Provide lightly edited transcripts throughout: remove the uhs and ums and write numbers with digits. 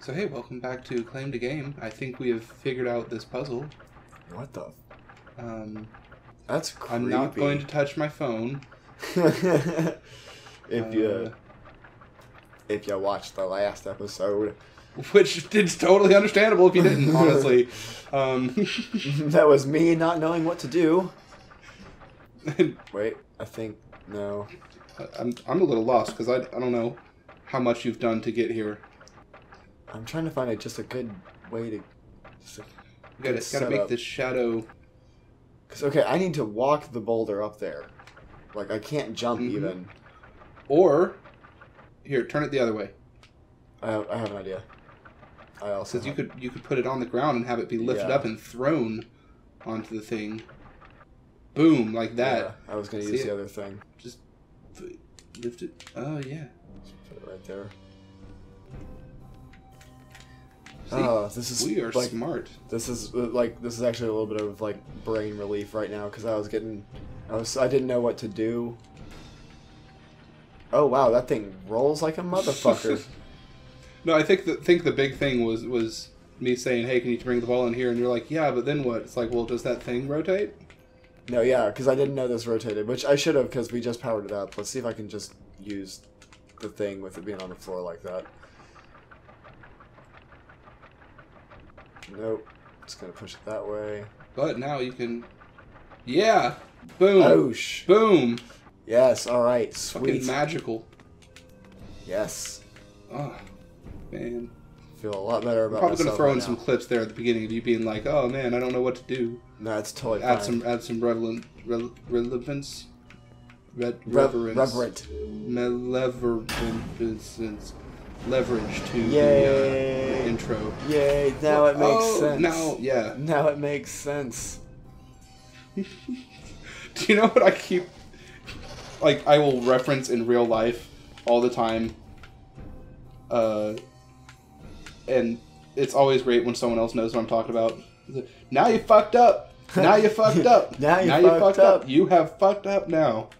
So hey, welcome back to Claim to Game. I think we have figured out this puzzle. What the? That's creepy. I'm not going to touch my phone. If you watched the last episode. Which is totally understandable if you didn't, honestly. That was me not knowing what to do. Wait, I think, no. I'm a little lost because I don't know how much you've done to get here. I'm trying to find just a good way to. Gotta make this shadow. Cause okay, I need to walk the boulder up there. Like I can't jump even. Or here, turn it the other way. I have an idea. I also. Because you could put it on the ground and have it be lifted up and thrown onto the thing. Boom, like that. Yeah, I was gonna use the other thing. Just lift it. Oh yeah. Just put it right there. See, oh, this is we are like, smart. This is actually a little bit of like brain relief right now because I didn't know what to do. Oh wow, that thing rolls like a motherfucker. No, I think the big thing was me saying, hey, can you bring the ball in here? And you're like, yeah, but then what? It's like, well, does that thing rotate? No, yeah, because I didn't know this rotated, which I should have because we just powered it up. Let's see if I can just use the thing with it being on the floor like that. Nope. Just gonna push it that way. But now you can... Yeah! Boom! Oosh. Boom! Yes, alright, sweet. Fucking magical. Yes. Oh, man. I feel a lot better about myself. I'm probably gonna throw in some clips there at the beginning of you being like, oh man, I don't know what to do. No, it's totally fine. Add some relevance. Reverence. Leverage to the intro. Yay! Now it makes sense. Now it makes sense. Do you know what I keep? Like I will reference in real life all the time. And it's always great when someone else knows what I'm talking about. Now you fucked up. Now you fucked up. now you fucked up. You have fucked up now.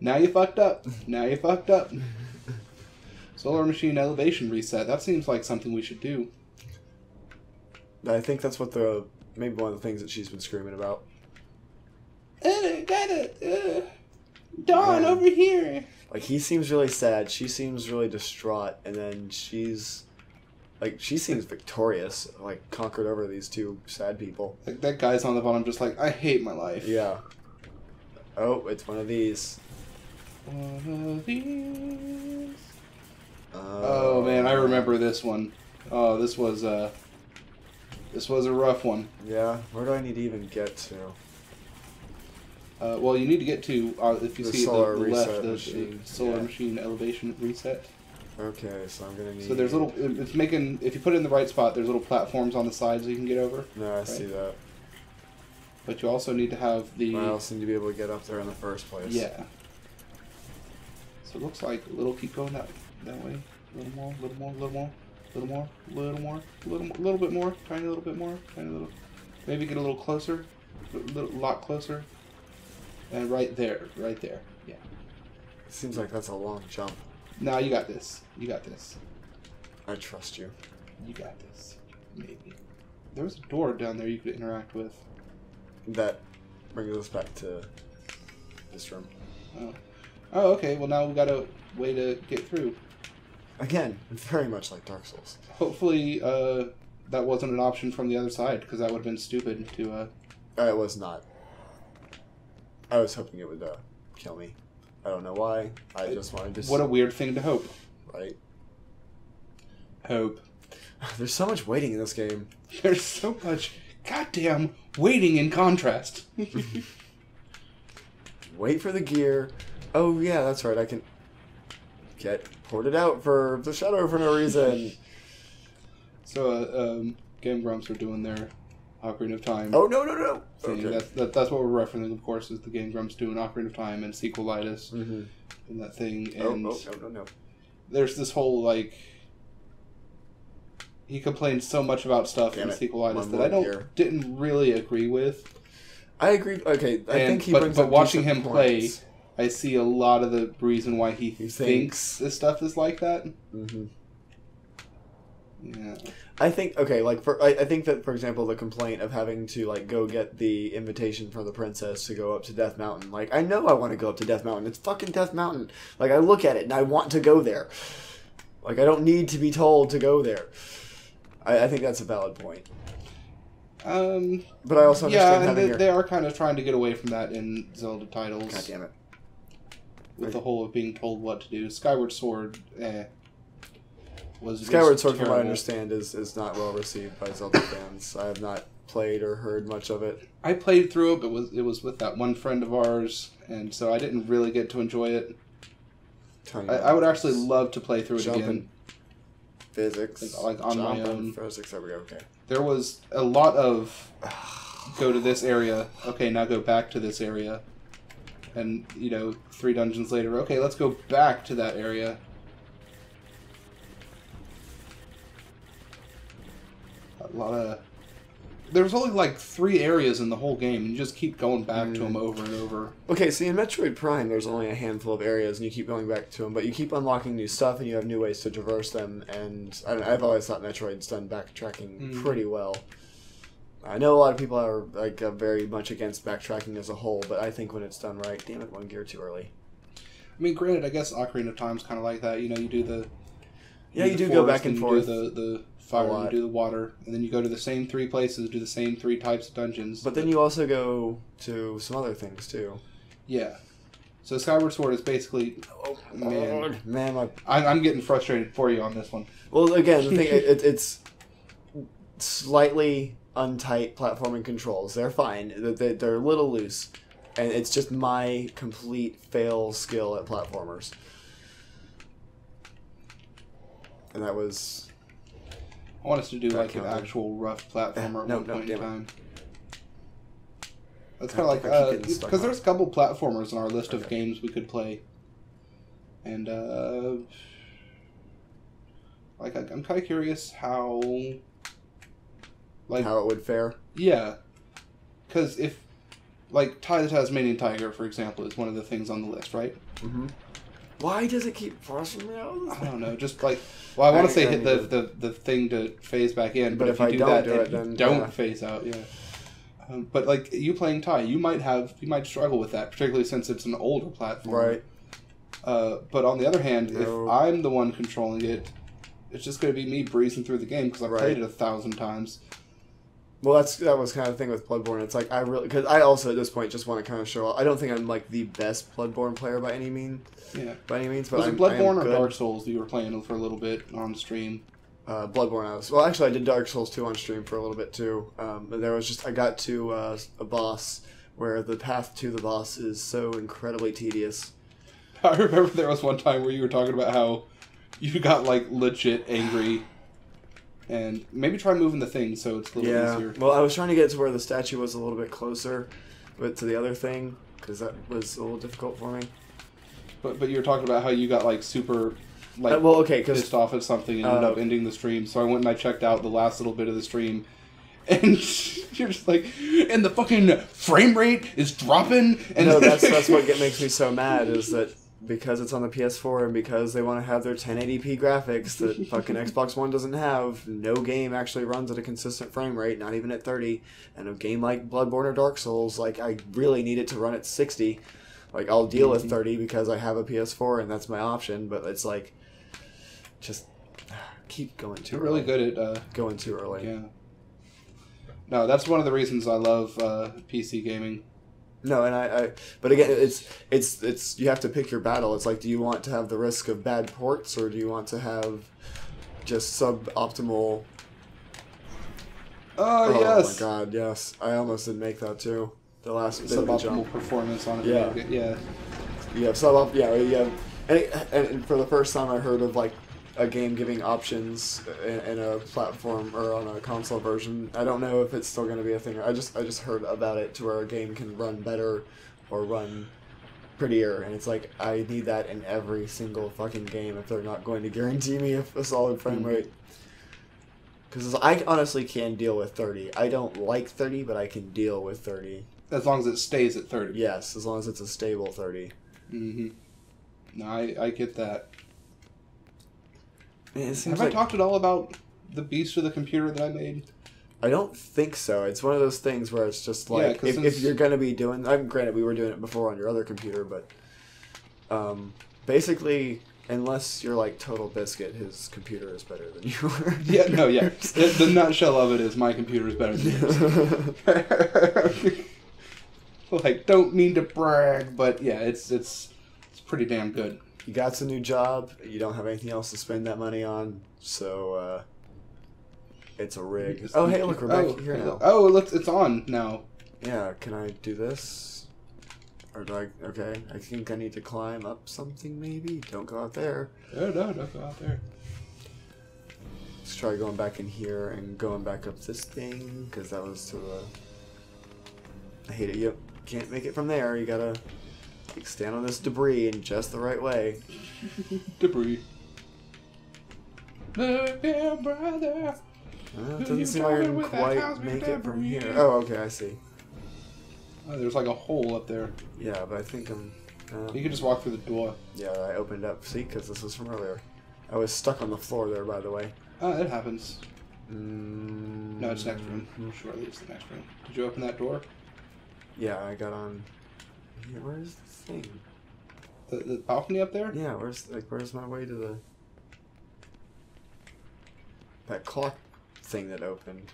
Now you fucked up. Now you fucked up. Solar machine elevation reset. That seems like something we should do. I think that's what maybe one of the things that she's been screaming about. Dawn over here. Like he seems really sad. She seems really distraught, and then she's like she seems victorious, like conquered over these two sad people. Like that guy's on the bottom, just like I hate my life. Yeah. Oh, it's one of these. One of these. Oh man, I remember this one. Oh, this was a rough one. Yeah. Where do I need to even get to? Well, you need to get to if you see the left, the solar machine elevation reset. Okay, so I'm gonna need. So there's little. It's making. If you put it in the right spot, there's little platforms on the sides so you can get over. No, I see that. But you also need to have the. I also need to be able to get up there in the first place. Yeah. So it looks like keep going up. That way, a little more, tiny little bit more, tiny little, maybe get a little closer, a lot closer, and right there, yeah. It seems like that's a long jump. Now you got this. I trust you. You got this, maybe. There was a door down there you could interact with. That brings us back to this room. Oh, okay, well now we got a way to get through. Again, very much like Dark Souls. Hopefully that wasn't an option from the other side, because that would have been stupid to... It was not. I was hoping it would kill me. I don't know why, I just wanted to... What a weird thing to hope. Right. Hope. There's so much waiting in this game. There's so much goddamn waiting in contrast. Wait for the gear... Oh, yeah, that's right. I can get ported out for the shadow for no reason. So, Game Grumps are doing their Ocarina of Time. Oh, no. Okay. That's what we're referencing, of course, is the Game Grumps doing Ocarina of Time and Sequelitis and that thing. And no. There's this whole, like... He complained so much about stuff in Sequelitis that I didn't really agree with. I agree. Okay, I think he brings up watching him play... I see a lot of the reason why he thinks this stuff is like that. Yeah. I think I think that, for example, the complaint of having to go get the invitation from the princess to go up to Death Mountain. Like, I know I want to go up to Death Mountain. It's fucking Death Mountain. Like, I look at it and I want to go there. Like, I don't need to be told to go there. I think that's a valid point. But I also understand that they are kind of trying to get away from that in Zelda titles. God damn it. With the whole of being told what to do. Skyward Sword, Skyward Sword, from what I understand, is not well received by Zelda fans. I have not played or heard much of it. I played through it, but it was with that one friend of ours, and so I didn't really get to enjoy it. I would actually love to play through it again. Physics. Like on my own. Physics, there we go, okay. There was a lot of, go to this area, okay, now go back to this area. And, you know, 3 dungeons later, okay, let's go back to that area. A lot of... There's only, 3 areas in the whole game, and you just keep going back to them over and over. Okay, see, in Metroid Prime, there's only a handful of areas, and you keep going back to them, but you keep unlocking new stuff, and you have new ways to traverse them, and I don't know, I've always thought Metroid's done backtracking pretty well. I know a lot of people are, very much against backtracking as a whole, but I think when it's done right, damn it, one gear too early. I mean, granted, I guess Ocarina of Time's kind of like that. You know, you do the... Yeah, you do go back and forth. You do the fire, and you do the water, and then you go to the same 3 places, do the same 3 types of dungeons. But then you also go to some other things, too. Yeah. So Skyward Sword is basically... Oh, man. Man, I'm getting frustrated for you on this one. Well, again, the thing, it's slightly untight platforming controls. They're fine. They're a little loose. And it's just my complete fail skill at platformers. And that was... I want us to do an actual rough platformer at one point in time. That's kind of because there's a couple platformers in our list of games we could play. And I'm kind of curious how how it would fare. Yeah. Because if Ty the Tasmanian Tiger, for example, is one of the things on the list, right? Mm-hmm. Why does it keep forcing me out? I don't know. Just I want to say hit the thing to phase back in, but if you do that, then don't phase out. Yeah. But you playing Ty, you might struggle with that, particularly since it's an older platform. Right. But on the other hand, if I'm the one controlling it, it's just going to be me breezing through the game because I've played it 1,000 times. Well, that was kind of the thing with Bloodborne. It's like because I also at this point just want to kind of show off. I don't think I'm the best Bloodborne player by any means. Yeah. By any means, but was it Bloodborne or good. Dark Souls that you were playing for a little bit on stream? Bloodborne. Actually, I did Dark Souls 2 on stream for a little bit too. And there was I got to a boss where the path to the boss is so incredibly tedious. I remember there was one time where you were talking about how you got legit angry. And maybe try moving the thing so it's a little easier. Well, I was trying to get to where the statue was a little bit closer, but to the other thing, because that was a little difficult for me. But you were talking about how you got super pissed off at something and ended up ending the stream. So I went and I checked out the last little bit of the stream, and you're just and the fucking frame rate is dropping. And no, that's what makes me so mad is that. Because it's on the PS4 and because they want to have their 1080p graphics that fucking Xbox One doesn't have, no game actually runs at a consistent frame rate, not even at 30. And a game like Bloodborne or Dark Souls, I really need it to run at 60. I'll deal with 30 because I have a PS4 and that's my option, but it's just keep going too early. You're really good at... going too early. Yeah. No, that's one of the reasons I love PC gaming. No, and but again, it's you have to pick your battle. It's do you want to have the risk of bad ports, or do you want to have just suboptimal? Oh yes! Oh my God, yes! I almost didn't make that too. The last suboptimal performance on it. Yeah, yeah. You have yeah. And for the first time, I heard of a game giving options in a platform or on a console version. I don't know if it's still going to be a thing. I just heard about it to where a game can run better or run prettier, and it's I need that in every single fucking game if they're not going to guarantee me a solid frame rate. Because I honestly can deal with 30. I don't like 30, but I can deal with 30. As long as it stays at 30. Yes, as long as it's a stable 30. Mm-hmm. No, I get that. Have I talked at all about the beast with the computer that I made? I don't think so. It's one of those things where it's just like, yeah, if you're going to be doing... granted, we were doing it before on your other computer, but basically, unless you're like Total Biscuit, his computer is better than yours. Yeah, no, yeah. The nutshell of it is my computer is better than yours. Like, don't mean to brag, but yeah, it's pretty damn good. You got some new job. You don't have anything else to spend that money on, so... It's a rig. Oh, hey, look, we're back here now. Oh, look, it's on now. Yeah, can I do this? Or do I... Okay, I think I need to climb up something, maybe? Don't go out there. No, no, don't go out there. Let's try going back in here and going back up this thing, because that was to the... I hate it. Yep, can't make it from there. You gotta stand on this debris in just the right way. Debris. Look here, brother. It doesn't seem like I can quite make it from here. Oh, okay, I see. Oh, there's like a hole up there. Yeah, but I think I'm... you can just walk through the door. Yeah, I opened up. See, because this was from earlier. I was stuck on the floor there, by the way. Oh, that happens. No, it's next room. Surely it's the next room. Did you open that door? Yeah, I got on... Where is this thing? The balcony up there? Yeah, where's my way to the... That clock... thing that opened.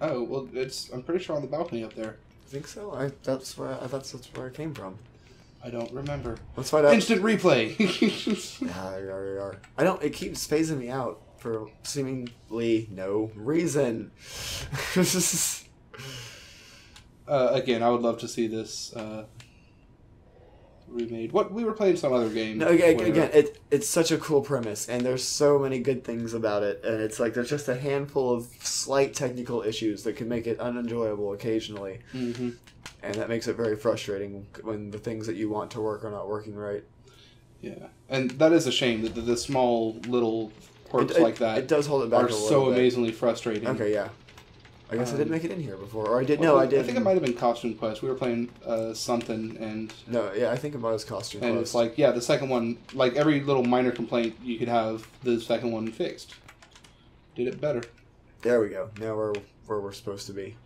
Oh, well, it's... I'm pretty sure on the balcony up there. I think so. That's where I came from. I don't remember. Let's find out. Instant replay. Yeah, there you are. I don't... It keeps phasing me out for seemingly no reason. Again, I would love to see this remade. What we were playing some other game. No, again, it's such a cool premise, and there's so many good things about it, and it's like there's just a handful of slight technical issues that can make it unenjoyable occasionally, and that makes it very frustrating when the things that you want to work are not working right. Yeah, and that is a shame that the small little quirks like that. It does hold it back. Are a little so bit. Amazingly frustrating. Okay, yeah. I guess I didn't make it in here before, or I did. Well, no, I did. I think it might have been Costume Quest. We were playing something, and no, yeah, I think it was Costume Quest. And it's like, yeah, the second one, like every little minor complaint you could have, the second one fixed. Did it better. There we go. Now we're where we're supposed to be.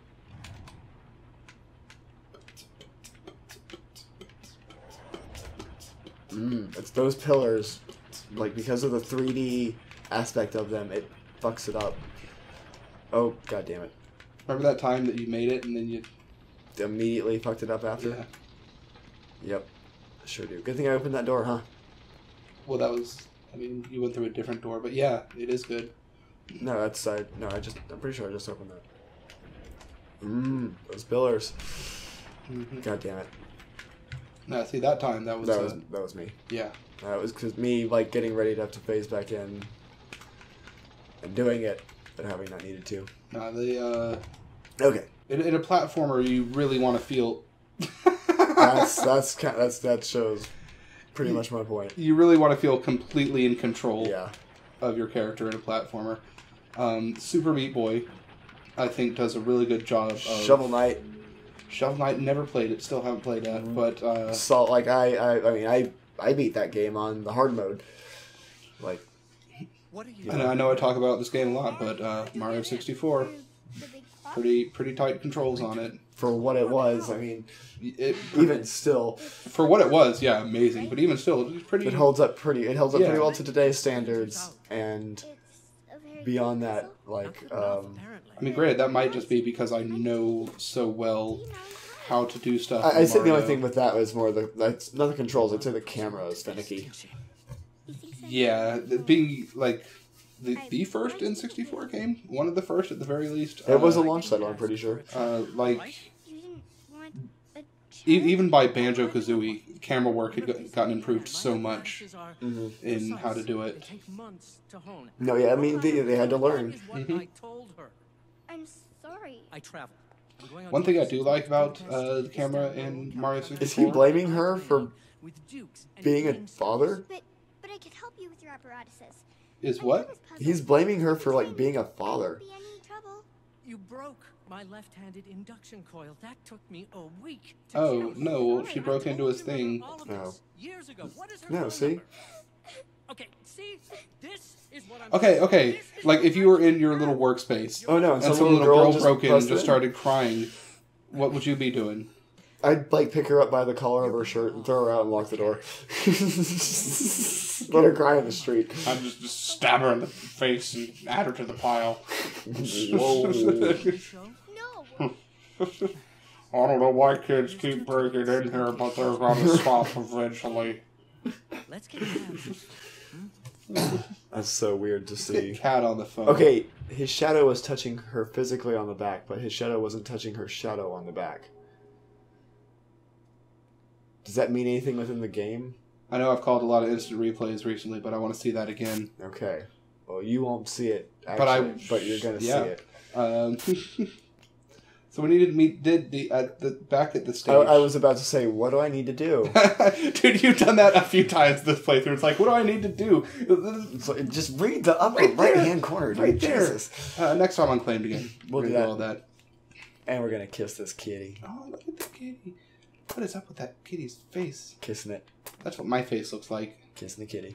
It's those pillars, like because of the 3D aspect of them, it fucks it up. Oh, god damn it. Remember that time that you made it and then you... immediately fucked it up after? Yeah. Yep. I sure do. Good thing I opened that door, huh? Well, that was... I mean, you went through a different door, but yeah, it is good. No, that's... I'm pretty sure I just opened that. Those pillars. God damn it. No, see, that time, that was me. Yeah. That was because me, like, getting ready to have to phase back in and doing it. But having not needed to. No, the okay. In a platformer, you really want to feel. That shows pretty much my point. You really want to feel completely in control. Yeah. Of your character in a platformer. Super Meat Boy, I think, does a really good job. Of... Shovel Knight. Shovel Knight, never played it. Still haven't played that. But so, like I mean I beat that game on the hard mode. Like. I know I talk about this game a lot, but Mario 64, pretty tight controls on it. For what it was, I mean, even still, for what it was, yeah, amazing. But even still, it's pretty. It holds up pretty well to today's standards, and beyond that, like, I mean, granted, that might just be because I know so well how to do stuff. I said the only thing with that was more not the controls. I'd say the camera is finicky. Yeah, being like the first N64 game, one of the first at the very least. It was a launch title, I'm pretty sure. Like even by Banjo-Kazooie, camera work had gotten improved so much in how to do it. No, yeah, I mean they had to learn. I'm sorry. I travel. One thing I do like about the camera in Mario 64. Is he blaming her for being a father? But I could help you with your apparatuses. Is what? He's blaming her for like being a father. You broke my left-handed induction coil. That took me a week. Oh no! She broke into his thing. No. No, see. Okay, see, this is what I'm Okay. Like if you were in your little workspace, and some little girl broke in and just started crying, what would you be doing? I'd like pick her up by the collar of her shirt and throw her out and lock the door. Let her cry in the street. I'd just stab her in the face and add her to the pile. Whoa. I don't know why kids keep breaking in here, but they're gonna stop eventually. Let's get down. That's so weird to see. Cat on the phone. Okay, his shadow was touching her physically on the back, but his shadow wasn't touching her shadow on the back. Does that mean anything within the game? I know I've called a lot of instant replays recently, but I want to see that again. Okay. Well, you won't see it, actually, but you're gonna see it. So we needed back at the stage. I was about to say, what do I need to do? Dude, you've done that a few times this playthrough. It's like, what do I need to do? Just read the upper right-hand corner. Right there. Jesus. Next time on Claim to Game. We'll do all that. And we're going to kiss this kitty. Oh, look at the kitty. What is up with that kitty's face? Kissing it. That's what my face looks like. Kissing the kitty.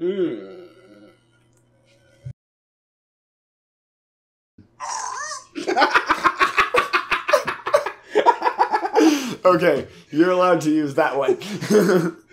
Mmm. Okay, you're allowed to use that one.